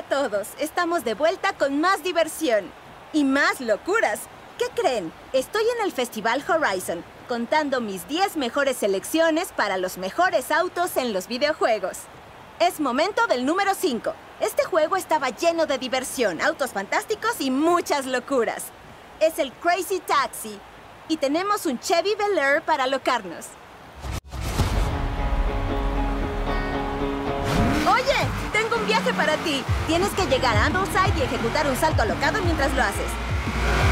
Hola a todos, estamos de vuelta con más diversión y más locuras. ¿Qué creen? Estoy en el Festival Horizon, contando mis 10 mejores selecciones para los mejores autos en los videojuegos. Es momento del número 5. Este juego estaba lleno de diversión, autos fantásticos y muchas locuras. Es el Crazy Taxi y tenemos un Chevy Bel Air para alocarnos. ¡Oye! Tengo un viaje para ti. Tienes que llegar a Mount Side y ejecutar un salto alocado mientras lo haces.